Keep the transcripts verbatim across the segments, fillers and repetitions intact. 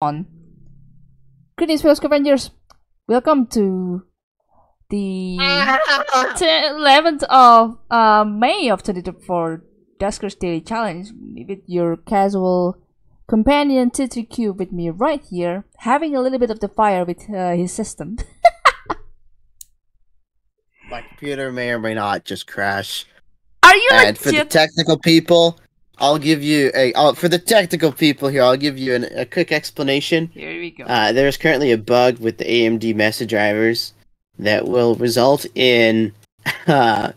On. Greetings fellow scavengers, welcome to the eleventh of uh, May of twenty twenty-four Duskers Daily Challenge with your casual companion T three cube with me right here, having a little bit of the fire with uh, his system. My computer may or may not just crash. Are you and legit? For the technical people, I'll give you a I'll, for the technical people here. I'll give you an, a quick explanation. Here we go. Uh, there is currently a bug with the A M D Mesa drivers that will result in uh,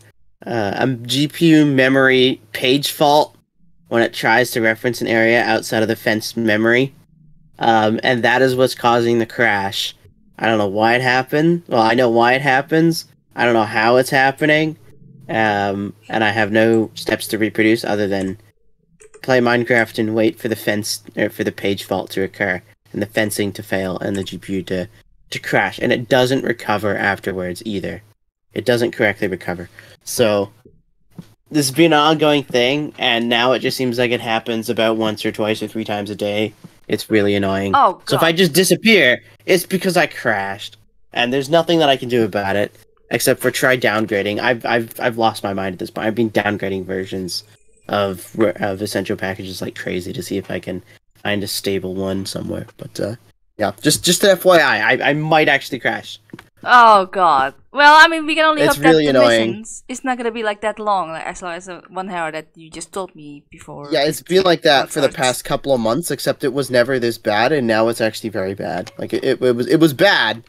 uh, a G P U memory page fault when it tries to reference an area outside of the fenced memory, um, and that is what's causing the crash. I don't know why it happened. Well, I know why it happens. I don't know how it's happening, um, and I have no steps to reproduce other than play Minecraft and wait for the fence or for the page fault to occur and the fencing to fail and the G P U to to crash, and it doesn't recover afterwards either. It doesn't correctly recover. So this has been an ongoing thing, and now it just seems like it happens about once or twice or three times a day. It's really annoying. Oh, God. So if I just disappear, it's because I crashed, and there's nothing that I can do about it except for try downgrading. I've I've I've lost my mind at this point. I've been downgrading versions Of, of essential packages like crazy to see if I can find a stable one somewhere, but uh, yeah, just just an F Y I, I I might actually crash. Oh God! Well, I mean, we can only it's hope really that the missions it's not gonna be like that long, like, as long as the one hour that you just told me before. Yeah, it's been like that for the past couple of months, except it was never this bad, and now it's actually very bad. Like it it, it was it was bad,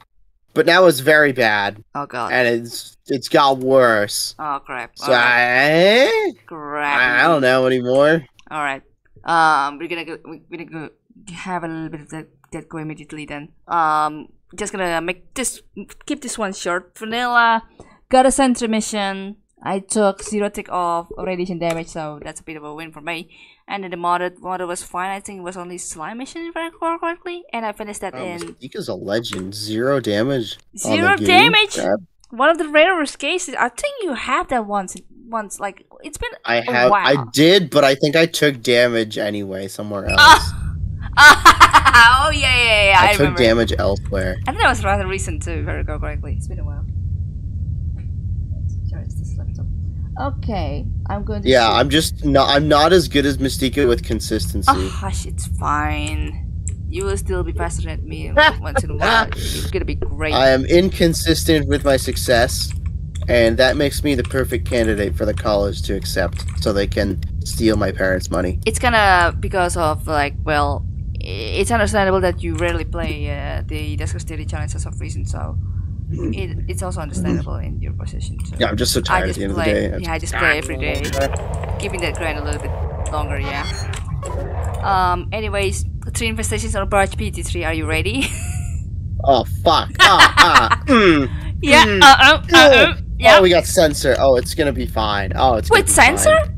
but now it's very bad. Oh God! And it's it's got worse. Oh crap! So right. I, crap! I don't know anymore. All right. Um, we're gonna go, we're gonna go have a little bit of that, that go immediately then. Um, just gonna make this keep this one short. Vanilla got a sentry mission. I took zero tick off radiation damage, so that's a bit of a win for me. And then the modded model was fine. I think it was only slime mission if I recall correctly, and I finished that oh, in. Mystika's a legend. Zero damage. Zero damage. God. One of the rarest cases. I think you have that once. Once, like it's been. I a have. While. I did, but I think I took damage anyway somewhere else. Oh, oh yeah, yeah, yeah. I, I took remember. damage elsewhere. I think that was rather recent too, if I recall correctly. It's been a while. Okay, I'm going to Yeah, see. I'm just not I'm not as good as Mystika with consistency. Oh, hush, it's fine. You will still be faster than me once in a while. It's gonna be great. I am inconsistent with my success, and that makes me the perfect candidate for the college to accept so they can steal my parents' money. It's kinda because of like, well, it's understandable that you rarely play uh, the Duskers Daily Challenge as of reason, so It, it's also understandable in your position. So. Yeah, I'm just so tired just at the play, end of the day. Yeah, I just play every day. Keeping that grind a little bit longer, yeah. Um, anyways, three infestations on barge P T three, are you ready? Oh, fuck. Ah, ah. Mm. Yeah, mm. uh-oh, uh-oh. Yeah. Oh, we got sensor. Oh, it's gonna be fine. Oh, it's Wait, sensor? Fine.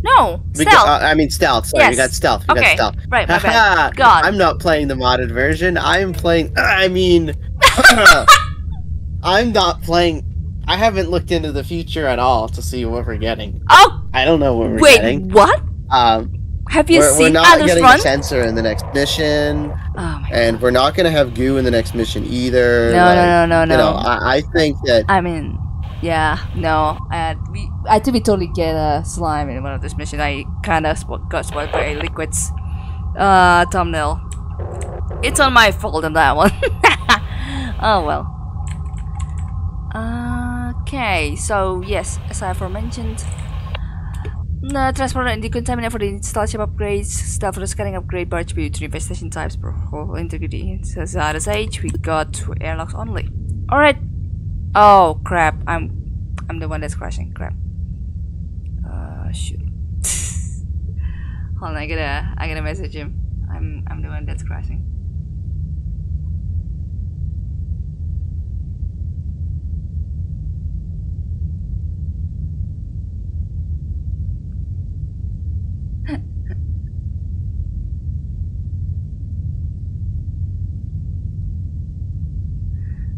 No, we stealth. Got, uh, I mean stealth. Sorry, yes. we got stealth. We okay. got stealth. Right, my bad. God. I'm not playing the modded version. I'm playing... Uh, I mean... I'm not playing. I haven't looked into the future at all to see what we're getting. Oh! I don't know what we're Wait, getting. Wait, what? Um, have you we're, seen We're not getting run? a sensor in the next mission. Oh my and God. We're not going to have goo in the next mission either. No, like, no, no, no, no. You know, I, I think that. I mean, yeah, no. Uh, we, I think we totally get a slime in one of this mission. I kind of spo got spoiled by a liquids uh, thumbnail. It's on my fault on that one. Oh, well. Okay, so yes, as I aforementioned, the transporter and decontaminant for the install ship upgrades, stuff for the scanning upgrade, barge view, three infestation types per whole integrity. So, so out of age, we got two airlocks only. Alright. Oh crap, I'm I'm the one that's crashing. Crap. Uh shoot. Hold on, I gotta I gotta message him. I'm I'm the one that's crashing.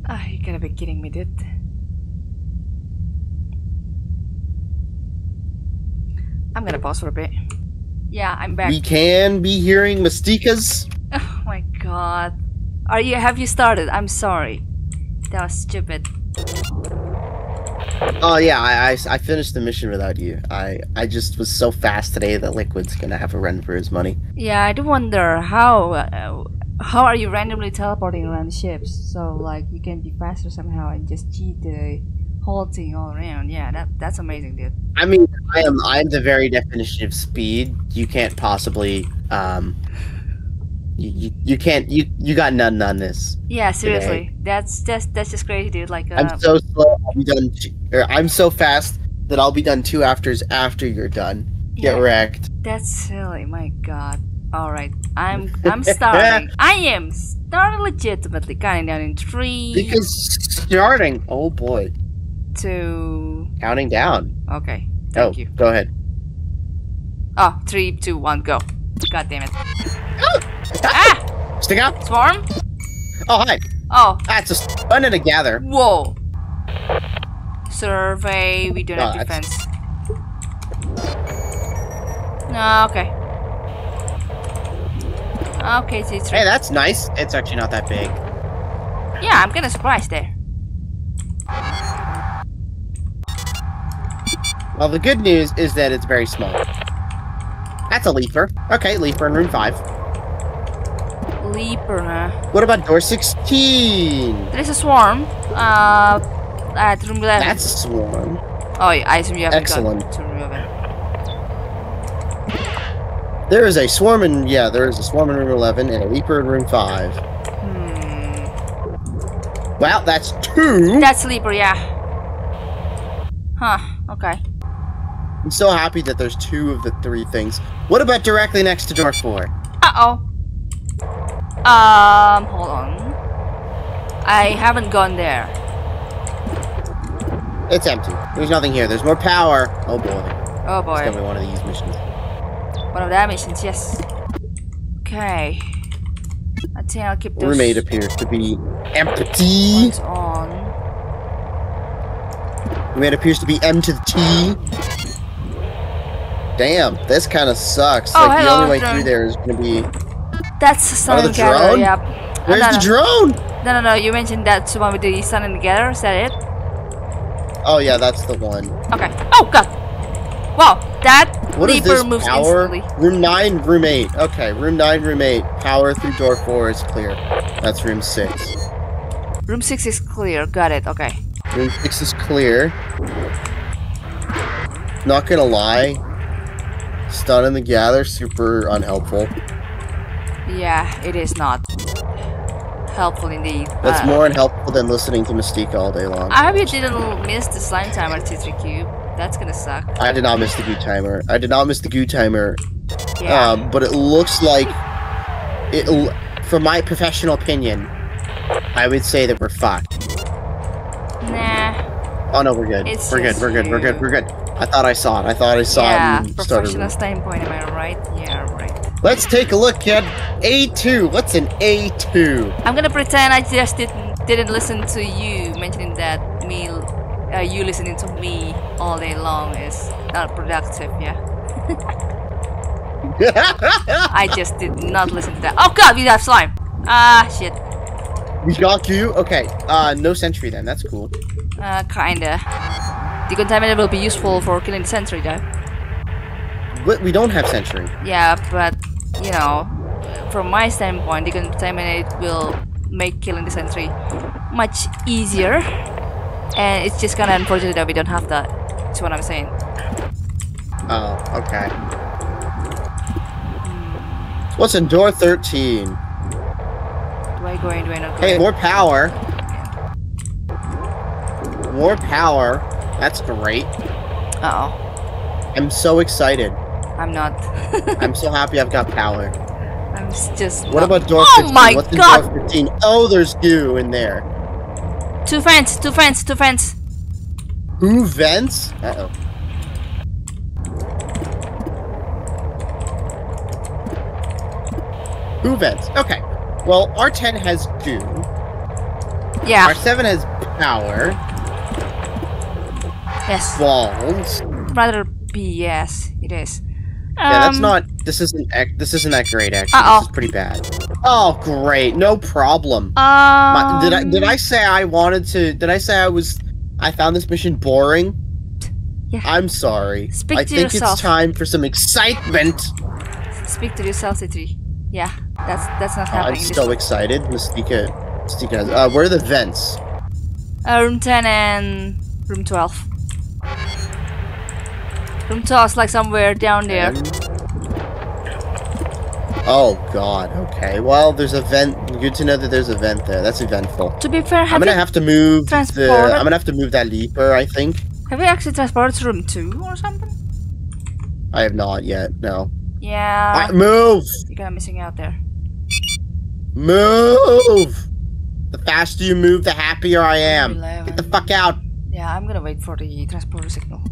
Oh, you gotta be kidding me, dude. I'm gonna pause for a bit. Yeah, I'm back. We can be hearing Mystika's my god. Are you- have you started? I'm sorry. That was stupid. Oh yeah, I, I, I finished the mission without you. I, I just was so fast today that Liquid's gonna have a run for his money. Yeah, I do wonder how uh, how are you randomly teleporting around ships? So like you can be faster somehow and just cheat the whole thing all around. Yeah, that that's amazing, dude. I mean, I am I am the very definition of speed. You can't possibly um, you you, you can't you you got nothing on this. Yeah, seriously, today. that's just that's just crazy, dude. Like uh, I'm so slow. I'm done. Or I'm so fast that I'll be done two afters after you're done. Get yeah, wrecked. That's silly. My god. All right, I'm I'm starting. I am starting legitimately. Counting down in three. Because starting. Oh boy. Two. Counting down. Okay. Thank oh, you. Go ahead. Oh, three, two, one, go. God damn it. Oh. Ah! Stick out. Swarm. Oh hi. Oh. That's ah, a fun and a gather. Whoa. Survey, we don't no, have defense. No, okay. Okay, T three. Hey, that's nice. It's actually not that big. Yeah, I'm gonna surprise there. Well, the good news is that it's very small. That's a leaper. Okay, leaper in room five. Leaper, huh? What about door sixteen? There's a swarm. Uh... At room eleven. That's a swarm. Oh, yeah, I assume you haven't Excellent. Gone to room eleven. There is a swarm in, yeah, there is a swarm in room eleven and a leaper in room five. Hmm. Well, that's two. That's leaper, yeah. Huh, okay. I'm so happy that there's two of the three things. What about directly next to door four? Uh-oh. Um, hold on. I haven't gone there. It's empty. There's nothing here. There's more power. Oh boy. Oh boy. It's gonna be one of these missions. One of that missions, yes. Okay. I think I'll keep this. Roommate appears to be empty. What's on? Roommate appears to be M to the T. Damn, this kind of sucks. Oh, like hello, the only way drone. Through there is gonna be. That's the sun oh, the gather, drone? Yep. Where's oh, no, the no. drone? No, no, no. You mentioned that one with the sun and the gather. Is that it? Oh yeah, that's the one. Okay. Oh god. Wow, that what leaper is this moves power? Instantly. Room nine, room eight. Okay, room nine, room eight. Power through door four is clear. That's room six. Room six is clear. Got it. Okay. Room six is clear. Not gonna lie, stun and the gather super unhelpful. Yeah, it is not. Helpful indeed. That's uh, more unhelpful than listening to Mystika all day long. I hope you didn't miss the slime timer, T three cube. That's gonna suck. I did not miss the goo timer. I did not miss the goo timer. Yeah. Um, but it looks like it. From my professional opinion, I would say that we're fucked. Nah. Oh no, we're good. It's we're good. We're good. We're good. We're good. I thought I saw it. I thought I saw yeah, it. Yeah. Professional standpoint. Am I right? Yeah. Right. Let's take a look at A two. What's an A two? I'm gonna pretend I just didn't didn't listen to you mentioning that me, uh, you listening to me all day long is not productive. Yeah. I just did not listen to that. Oh god, we have slime. Ah shit. We got you. Okay. Uh, no sentry then. That's cool. Uh, kinda. The contaminator will be useful for killing the sentry though. We don't have sentry. Yeah, but you know, from my standpoint, the contaminate will make killing the sentry much easier, and it's just kind of unfortunate that we don't have that. That's what I'm saying. Oh, okay. Hmm. What's in door thirteen? Do I go in? Do I not go in? Hey, more power. More power. That's great. Uh oh. I'm so excited. I'm not. I'm so happy I've got power. I'm just. What about door fifteen? Oh my What's god! Door fifteen? Oh, there's goo in there. Two vents, two vents, two vents. Who vents? Uh oh. Who vents? Okay. Well, R ten has goo. Yeah. R seven has power. Yes. Walls. Rather B S, it is. Yeah, that's not. This isn't. This isn't that great. Actually, uh-oh. This is pretty bad. Oh, great. No problem. Um, My, did I did I say I wanted to? Did I say I was? I found this mission boring. Yeah. I'm sorry. Speak I to think yourself. It's time for some excitement. Speak to yourself, T three. Yeah, that's that's not happening. Oh, I'm so excited, Mystika. Mystika has, uh, where are the vents? Uh, room ten and room twelve. Room toss like somewhere down there. Oh god, okay. Well, there's a vent. Good to know that there's a vent there. That's eventful. To be fair, have I'm gonna have to move the I'm gonna have to move that leaper, I think. Have we actually transported to room two or something? I have not yet, no. Yeah. I, move! You're kinda missing out there. Move! The faster you move, the happier I am. eleven. Get the fuck out! Yeah, I'm gonna wait for the transporter signal.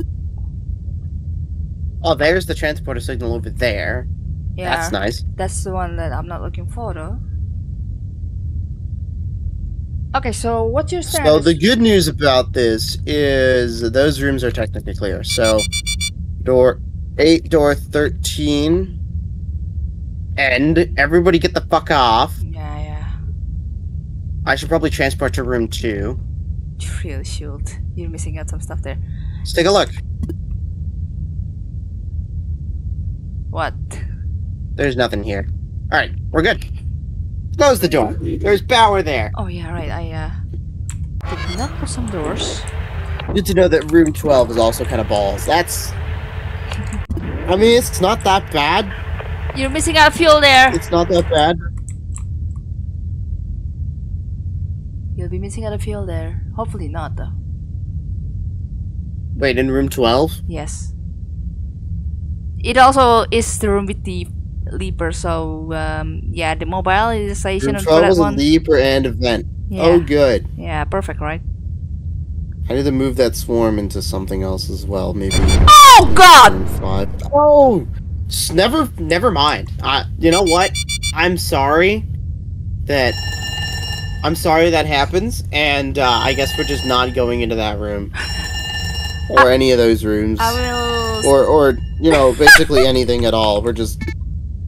Oh, there's the transporter signal over there. Yeah. That's nice. That's the one that I'm not looking for, though. Okay, so what's your status? So the good news about this is those rooms are technically clear. So, door eight, door thirteen, and everybody get the fuck off. Yeah, yeah. I should probably transport to room two. You really should. You're missing out some stuff there. Let's take a look. What? There's nothing here. Alright, we're good. Close the door. There's Bauer there. Oh yeah, right. I, uh... did not close some doors. Good to know that room twelve is also kind of balls. That's... I mean, it's not that bad. You're missing out fuel there. It's not that bad. You'll be missing out of fuel there. Hopefully not, though. Wait, in room twelve? Yes. It also is the room with the leaper, so um, yeah, the mobile is the station. Room twelve was a leaper and a vent. Yeah. Oh, good. Yeah, perfect, right? I need to move that swarm into something else as well, maybe. Oh God! Five. Oh, just never, never mind. I, you know what? I'm sorry that I'm sorry that happens, and uh, I guess we're just not going into that room. Or I, any of those rooms. I will... Or, or you know, basically anything at all. We're just...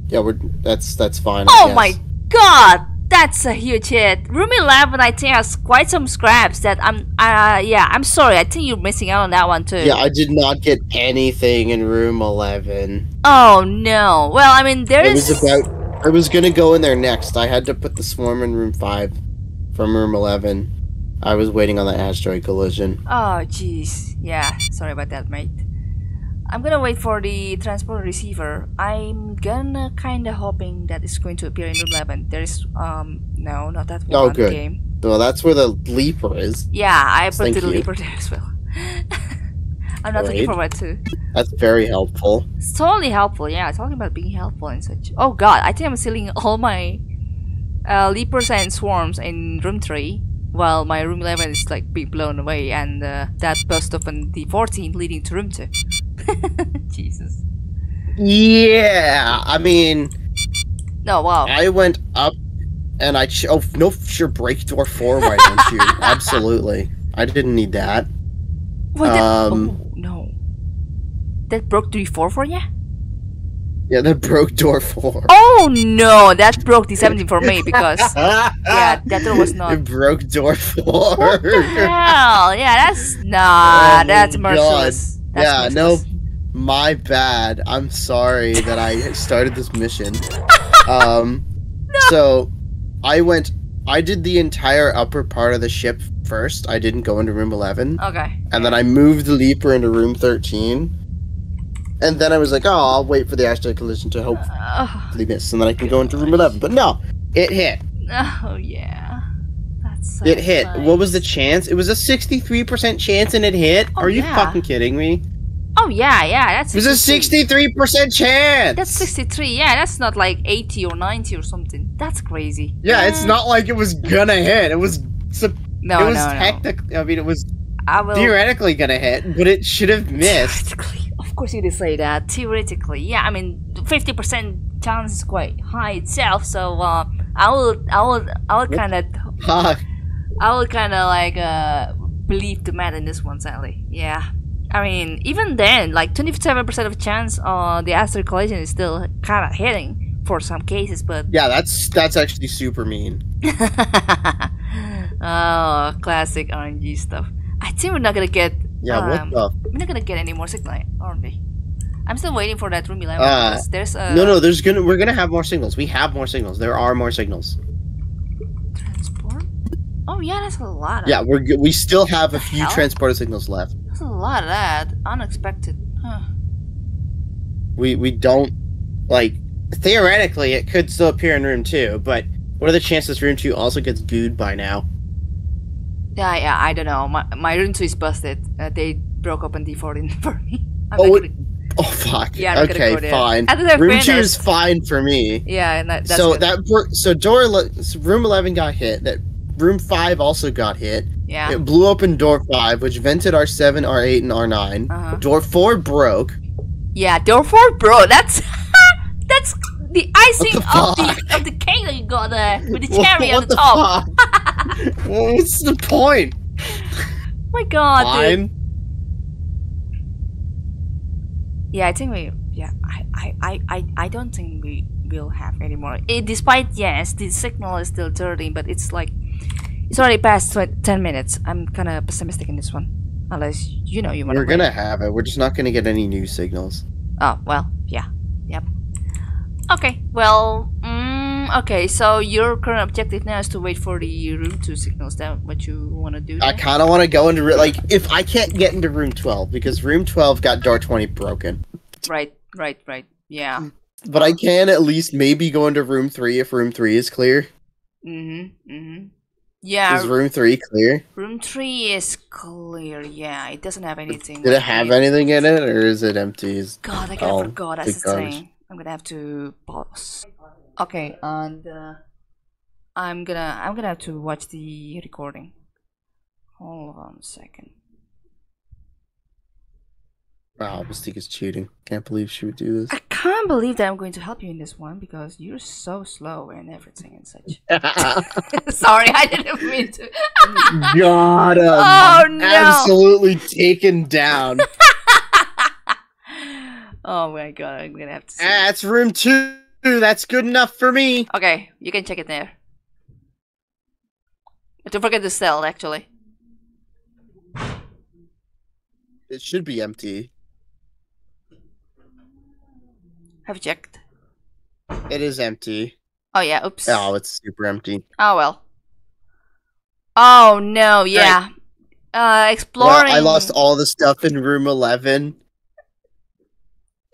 Yeah, we're... That's that's fine, I Oh guess. My god! That's a huge hit. Room eleven, I think, has quite some scraps that I'm... Uh, yeah, I'm sorry. I think you're missing out on that one, too. Yeah, I did not get anything in room eleven. Oh, no. Well, I mean, there it is... was about... I was gonna go in there next. I had to put the swarm in room five from room eleven. I was waiting on the asteroid collision. Oh, jeez. Yeah, sorry about that, mate. I'm gonna wait for the transport receiver. I'm gonna kinda hoping that it's going to appear in room eleven. There's, um, no, not that one. Oh, good. Game. Well, that's where the leaper is. Yeah, I put Thank the you. leaper there as well. I'm not Great. looking forward to. That's very helpful. It's totally helpful, yeah. Talking about being helpful and such. Oh, God, I think I'm sealing all my uh, leapers and swarms in room three. Well, my room eleven is like being blown away, and uh, that burst open the fourteen, leading to room two. Jesus. Yeah, I mean. No, wow. I went up, and I ch oh no, sure, break door four, why don't you? Absolutely, I didn't need that. What? Um, that, oh, no. That broke three four for you. Yeah, that broke door four. Oh no, that broke the seventeen for me because yeah, that door was not. It broke door four. What the hell? Yeah, that's nah, oh that's merciless. That's yeah, merciless. No, my bad. I'm sorry that I started this mission. Um, no. So I went. I did the entire upper part of the ship first. I didn't go into room eleven. Okay. And then I moved the leaper into room thirteen. And then I was like, oh, I'll wait for the asteroid collision to hopefully miss, and then I can go into room eleven. But no, it hit. Oh, yeah. That's so It hit. Nice. What was the chance? It was a sixty-three percent chance and it hit? Oh, Are yeah. you fucking kidding me? Oh, yeah, yeah. That's it was a sixty-three percent chance! That's sixty-three, yeah. That's not like eighty or ninety or something. That's crazy. Yeah, yeah. It's not like it was gonna hit. It was... No, It was no, technically... No. I mean, it was I will... theoretically gonna hit, but it should have missed. Of course you did say that, theoretically. Yeah, I mean, fifty percent chance is quite high itself, so uh, I will, I will, I will kind of, I will kind of like uh, believe the man in this one, sadly. Yeah. I mean, even then, like twenty-seven percent of chance on uh, the asteroid collision is still kind of hitting for some cases, but yeah, that's that's actually super mean. Oh, classic R N G stuff. I think we're not gonna get. Yeah, um, what the? We're not gonna get any more signal, aren't we? I'm still waiting for that room eleven. Uh, there's a no, no. There's gonna we're gonna have more signals. We have more signals. There are more signals. Transport? Oh yeah, that's a lot. Of yeah, we're we still have a few hell? transporter signals left. That's a lot of that. Unexpected. Huh. We we don't like theoretically it could still appear in room two, but what are the chances room two also gets gooed by now? Yeah, yeah. I don't know. My my room two is busted. Uh, they broke up and defaulted for me. I'm oh. Like, Oh fuck! Yeah, I'm okay, go fine. Room two is fine for me. Yeah, and that, that's so good. that so door so room eleven got hit. That room five also got hit. Yeah, it blew open door five, which vented R seven, R eight, and R nine. Uh-huh. Door four broke. Yeah, door four broke. That's that's the icing what the fuck? of the of the cake that you got there with the cherry what, what on the, the top. Fuck? What's the point? My God, fine. dude. Yeah, I think we. Yeah, I, I, I, I don't think we will have any more. It, despite yes, the signal is still dirty, but it's like it's already past ten minutes. I'm kind of pessimistic in this one, unless you know you want. We're play. gonna have it. We're just not gonna get any new signals. Oh well, yeah, yep. Okay, well, mm, okay. So your current objective now is to wait for the room two signals. Is that what you want to do? There? I kind of want to go into like if I can't get into room twelve because room twelve got door twenty broken. Right, right, right. Yeah. But I can at least maybe go into room three if room three is clear. Mm-hmm. Mm-hmm. Yeah. Is room three clear? Room three is clear. Yeah, it doesn't have anything. Did it have anything in it, or is it empty? God, I kind of forgot. That's the thing. I'm gonna have to pause. Okay, and uh, I'm gonna I'm gonna have to watch the recording. Hold on a second. Wow, Mystika is cheating. Can't believe she would do this. I can't believe that I'm going to help you in this one because you're so slow and everything and such. Sorry, I didn't mean to. God, oh, no. Absolutely taken down. Oh my God, I'm gonna have to see. That's room two. That's good enough for me. Okay, you can check it there. Don't forget the cell, actually. It should be empty. Have you checked? It is empty. Oh yeah, oops. Oh, it's super empty. Oh well. Oh no, yeah. Right. Uh, exploring... Well, I lost all the stuff in room eleven.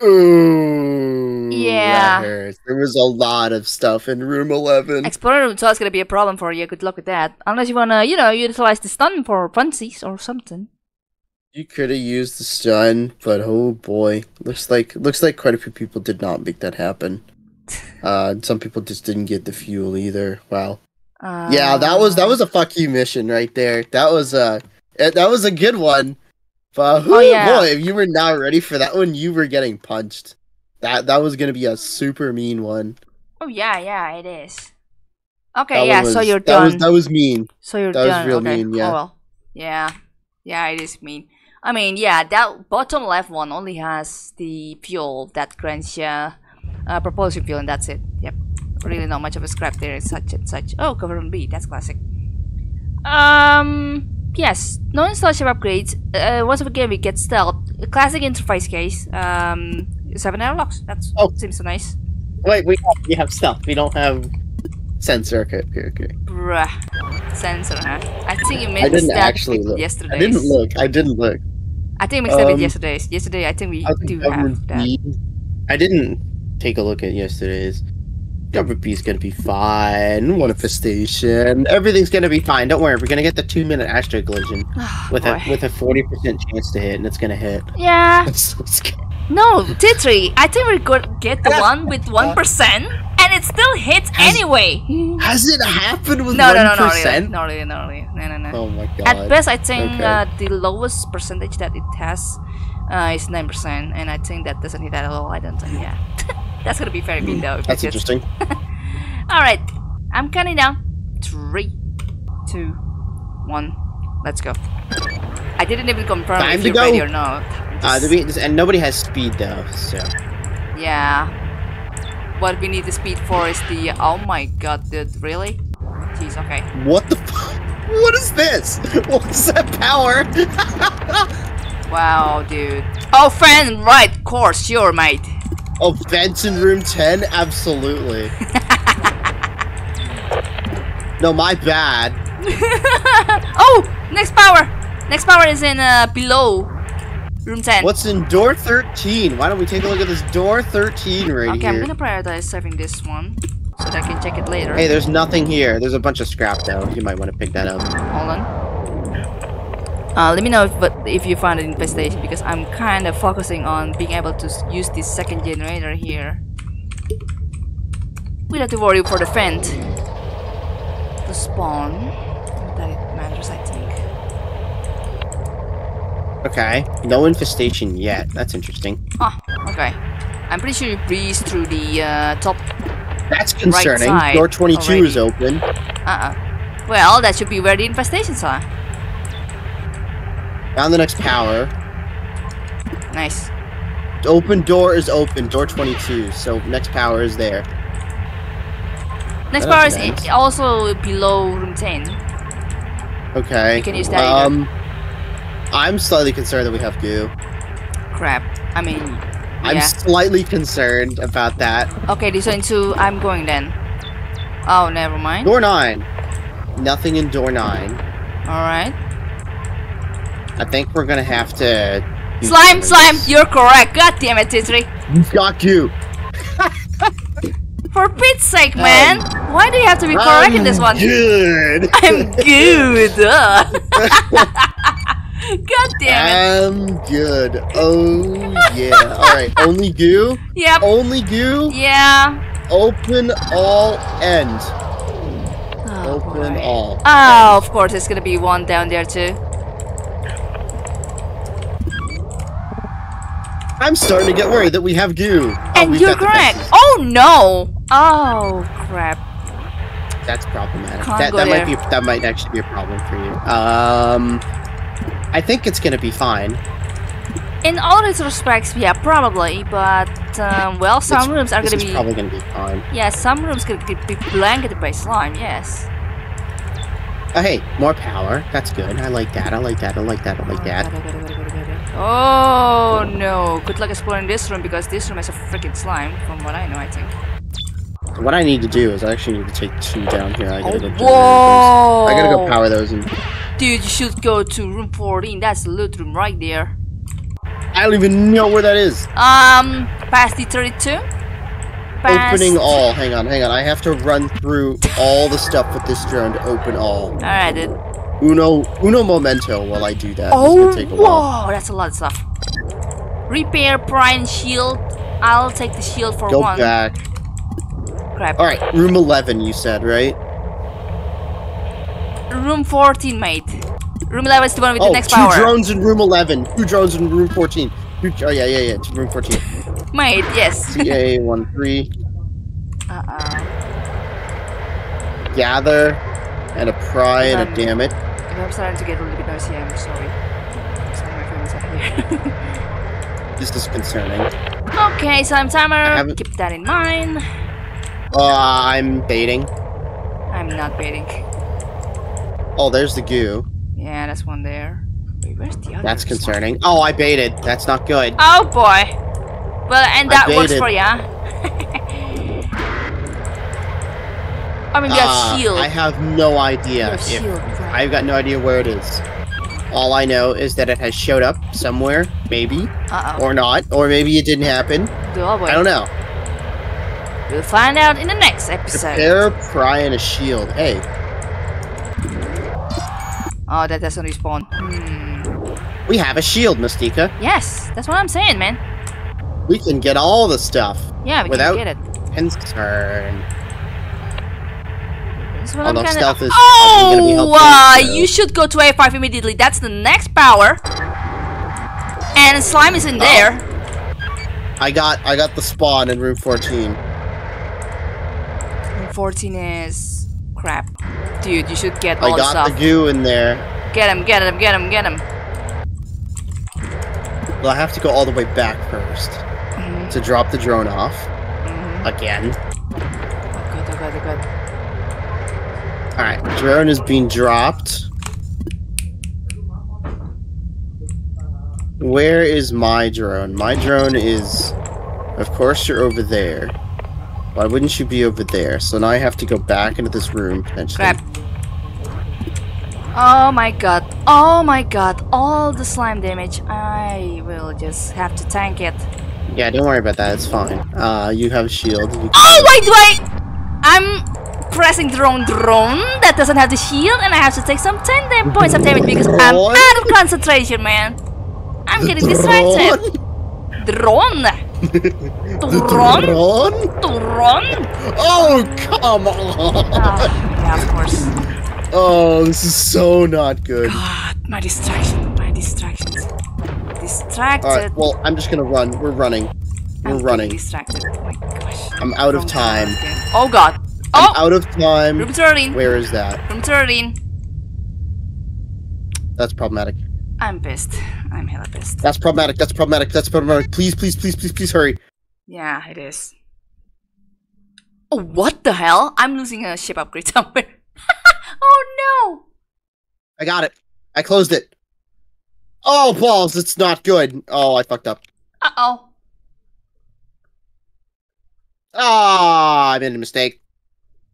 Ooh, yeah. That hurts. There was a lot of stuff in room eleven. Exploring room twelve is gonna be a problem for you. Good luck with that. Unless you wanna, you know, utilize the stun for funsies or something. You could have used the stun, but oh boy, looks like looks like quite a few people did not make that happen. Uh, and some people just didn't get the fuel either. Wow. Uh, yeah, that was that was a fuck you mission right there. That was a that was a good one. But oh, oh yeah. boy, if you were not ready for that one, you were getting punched. That that was gonna be a super mean one. Oh yeah, yeah, it is. Okay, that yeah. Was, so you're that done. Was, that was mean. So you're that done. That was real okay. mean. Yeah. Oh, well. Yeah. Yeah, it is mean. I mean, yeah, that bottom left one only has the fuel, that grants uh, uh, propulsion fuel, and that's it. Yep, really not much of a scrap there and such and such. Oh, Government B, that's classic. Um, yes, no install ship upgrades. Uh, once again, we get stealth. Classic interface case. Um, seven airlocks. That oh. seems so nice. Wait, we have, we have stealth. We don't have sensor. Okay, okay, okay. Bruh, sensor. Huh? I think you made this actually look. yesterday. I didn't look. I didn't look. I think we mixed um, it with yesterday's. Yesterday, I think we I think do have that. B, I didn't take a look at yesterday's. Government B is going to be fine. Manifestation. Everything's going to be fine. Don't worry. We're going to get the two-minute asteroid collision oh, with, a, with a forty percent chance to hit, and it's going to hit. Yeah. I'm so scared. No, T three, I think we're going to get the one with one percent, and it still hits has, anyway. Has it happened with no, one percent? No, no, no, really, not really, not really. No, no, no. Oh, my God. At best, I think okay. uh, the lowest percentage that it has uh, is nine percent, and I think that doesn't hit that at all. I don't think, yeah. That's going to be very mean, though. That's just... interesting. All right. I'm counting down. Three, two, one. Let's go. I didn't even confirm Time if you're go. ready or not. Just... Uh, we, and nobody has speed though, so... Yeah. What we need the speed for is the... Oh my god, dude, really? Jeez, okay. What the fuck? What is this? What's that power? Wow, dude. Oh, fan, right, of course, sure, mate. Oh, vents in room ten? Absolutely. No, my bad. Oh, next power. Next power is in uh, below. Room ten. What's in door thirteen? Why don't we take a look at this door thirteen right okay, here? Okay, I'm gonna prioritize saving this one so that I can check it later. Hey, there's nothing here. There's a bunch of scrap though. You might want to pick that up. Hold on. Uh, let me know if but if you find an infestation, because I'm kind of focusing on being able to use this second generator here. We don't have to worry for the vent to spawn. That it matters, I think. Okay, no infestation yet. That's interesting. Oh, okay. I'm pretty sure you breezed through the uh, top. That's concerning. Right Door twenty-two already. Is open. Uh-uh. Well, that should be where the infestations are. Found the next power. Nice. Open door is open. Door twenty-two. So next power is there. Next that power is nice. Also below room ten. Okay. You can use that um, either. I'm slightly concerned that we have goo. Crap. I mean, yeah. I'm slightly concerned about that. Okay, this one too. I'm going then. Oh, never mind. Door nine. Nothing in door nine. Alright. I think we're gonna have to... Slime! This. Slime! You're correct! God damn it, T three! Got you! For Pete's sake, man! Um, Why do you have to be correct I'm in this one? Good. I'm good! Uh. God damn it! I'm good. Oh yeah. All right. Only goo. Yep. Only goo. Yeah. Open all end. Oh, Open boy. all. Oh, of course, there's gonna be one down there too. I'm starting to get worried that we have goo. And oh, you're correct. Oh no. Oh crap. That's problematic. Can't that that might be that might actually be a problem for you. Um. I think it's gonna be fine. In all these respects, yeah, probably, but, um, well, some it's, rooms are gonna be... probably gonna be fine. Yeah, some rooms could be blanketed by slime, yes. Oh, hey, more power. That's good. I like that, I like that, I like that, I like that. Oh, no. Good luck exploring this room, because this room has a freaking slime, from what I know, I think. What I need to do is I actually need to take two down here. I gotta, oh, go, whoa. I gotta go power those and... Dude, you should go to room fourteen. That's the loot room right there. I don't even know where that is. Um, past the thirty-two. Past Opening all. Hang on, hang on. I have to run through all the stuff with this drone to open all. All right, dude. Uno, uno momento while I do that. Oh, take a whoa, while. That's a lot of stuff. Repair prime shield. I'll take the shield for go one. Go back. Crap. All right, room eleven. You said, right? Room fourteen, mate. Room eleven is the one with oh, the next two power. Two drones in room eleven. Two drones in room fourteen. Two, oh, yeah, yeah, yeah. It's room fourteen. Mate, yes. C A one three. Uh-uh. Gather. And a pry and a damn it. If I'm starting to get a little bit noisy, I'm sorry. I'm sorry, my friends are here. This is concerning. Okay, so I'm timer. Keep that in mind. Uh, I'm baiting. I'm not baiting. Oh, there's the goo. Yeah, that's one there. Wait, where's the other? That's concerning. Oh, I baited. That's not good. Oh boy. Well, and that works for ya. I mean, you have shield. I have no idea. Shield, right? I've got no idea where it is. All I know is that it has showed up somewhere, maybe, uh -oh. or not, or maybe it didn't happen. Oh, boy. I don't know. We'll find out in the next episode. Prepare, pry, and a shield. Hey. Oh, that doesn't respawn. Hmm. We have a shield, Mystika. Yes, that's what I'm saying, man. We can get all the stuff. Yeah, we without can get it. Concern. Although stealth is oh, gonna be helpful, uh, so. You should go to A five immediately. That's the next power. And slime is in oh. there. I got, I got the spawn in room fourteen. Room fourteen is crap. Dude, you should get all the stuff. I got the goo in there. Get him, get him, get him, get him. Well, I have to go all the way back first to drop the drone off again. Oh god, oh god, oh god. Alright, drone is being dropped. Where is my drone? My drone is... Of course you're over there. Why wouldn't you be over there? So now I have to go back into this room, potentially. Crap. Oh my god. Oh my god. All the slime damage. I will just have to tank it. Yeah, don't worry about that. It's fine. Uh, you have a shield. You oh, why do I... I'm pressing drone drone that doesn't have the shield, and I have to take some ten points of damage because I'm out of concentration, man. I'm getting distracted. Drone. Drone? Drone? Drone? Oh, come on. Uh, yeah, of course. Oh, this is so not good. God, my distraction. My distraction. Distracted. All right, well, I'm just going to run. We're running. We're I'm running. Distracted. Oh, my gosh. I'm out Wrong of time. time oh, God. Oh! I'm out of time. Room thirteen. Where is that? Room thirteen. That's problematic. I'm pissed. I'm hella pissed. That's problematic. That's problematic. That's problematic. Please, please, please, please, please hurry. Yeah, it is. Oh, what the hell? I'm losing a ship upgrade somewhere. Oh, no. I got it. I closed it. Oh, balls. It's not good. Oh, I fucked up. Uh-oh. Ah, oh, I made a mistake.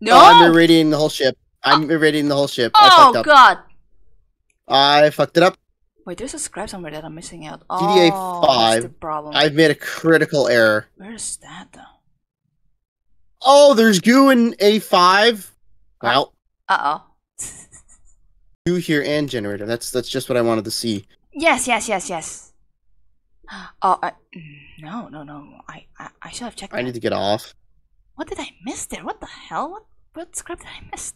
No. Oh, I'm irradiating the whole ship. I'm uh irradiating the whole ship. Oh, I fucked up. God. I fucked it up. Wait, there's a scribe somewhere that I'm missing out. Oh, D D A five. That's the problem. I've made a critical error. Where's that, though? Oh, there's goo in A five. Wow. Uh-oh. Goo here and generator. That's that's just what I wanted to see. Yes, yes, yes, yes. Oh, I, no, no, no. I, I, I should have checked I that. need to get off. What did I miss there? What the hell? What, what scribe did I miss?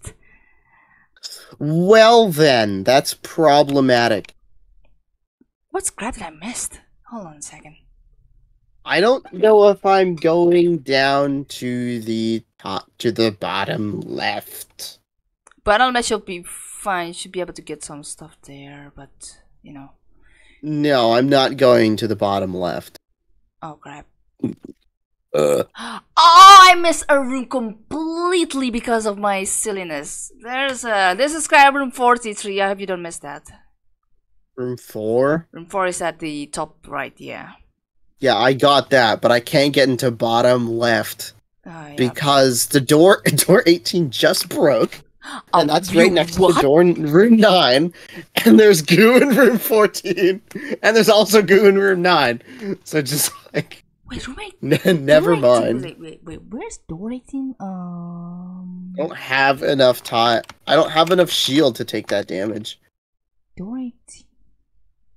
Well, then. That's problematic. What scrap did I miss? Hold on a second. I don't know if I'm going down to the top, to the bottom left. But I don't know if she'll be fine. She'll be able to get some stuff there, but, you know. No, I'm not going to the bottom left. Oh, crap. Uh. Oh, I missed a room completely because of my silliness. There's a, there's a scrap room forty-three. I hope you don't miss that. Room four? Room four is at the top right, yeah. Yeah, I got that, but I can't get into bottom left. Oh, yeah. Because the door door eighteen just broke. Oh, and that's right next what? to the door in room nine. And there's goo in room fourteen. And there's also goo in room nine. So just like... Wait, wait. Never mind. Wait, wait, wait. Where's door eighteen? Um... I don't have enough time. I don't have enough shield to take that damage. Door eighteen?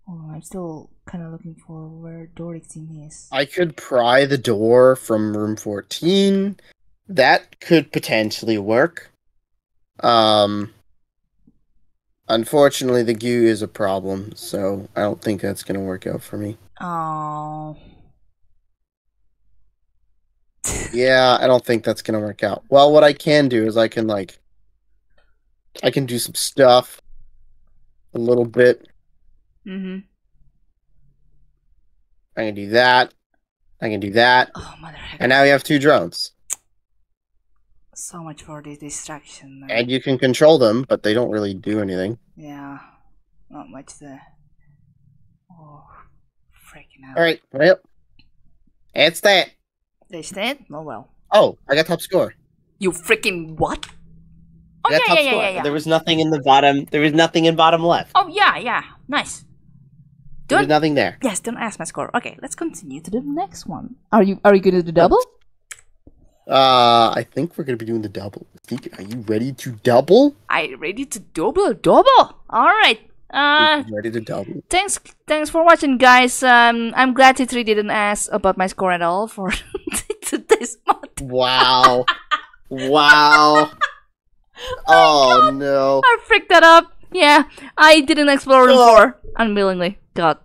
Oh, I'm still kind of looking for where door eighteen is. I could pry the door from room fourteen. That could potentially work. Um, unfortunately, the goo is a problem, so I don't think that's going to work out for me. Oh. Yeah, I don't think that's going to work out. Well, what I can do is I can, like, I can do some stuff a little bit. Mm-hmm. I can do that. I can do that. Oh, mother. And now you have two drones. So much for the distraction. Man. And you can control them, but they don't really do anything. Yeah. Not much there. Oh, freaking out. Alright, well. It's that. It's that? Oh, well. Oh, I got top score. You freaking what? Oh, yeah, top yeah, score. Yeah, yeah, yeah. There was nothing in the bottom. There was nothing in bottom left. Oh, yeah, yeah. Nice. Don't, There's nothing there. Yes, don't ask my score. Okay, let's continue to the next one. Are you are you gonna do the double? Uh, I think we're gonna be doing the double. I think, are you ready to double? I ready to double, double. All right. Uh, ready to double. Thanks, thanks for watching, guys. Um, I'm glad T three didn't ask about my score at all for this month. Wow. Wow. Oh, oh no. I freaked that up. Yeah, I didn't explore room four unwillingly. God,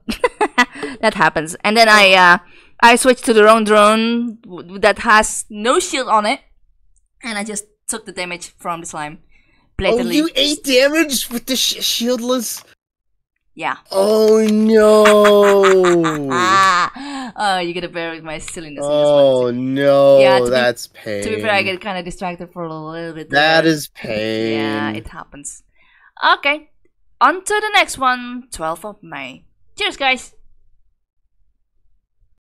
that happens. And then I uh, I switched to the wrong drone that has no shield on it. And I just took the damage from the slime. Blatantly. Oh, you ate damage with the sh shieldless? Yeah. Oh no! Oh, you gotta bear with my silliness. Oh in this no! Yeah, to that's be, pain. To be fair, I get kind of distracted for a little bit. That later. Is pain. Yeah, it happens. Okay, on to the next one, twelfth of May. Cheers, guys.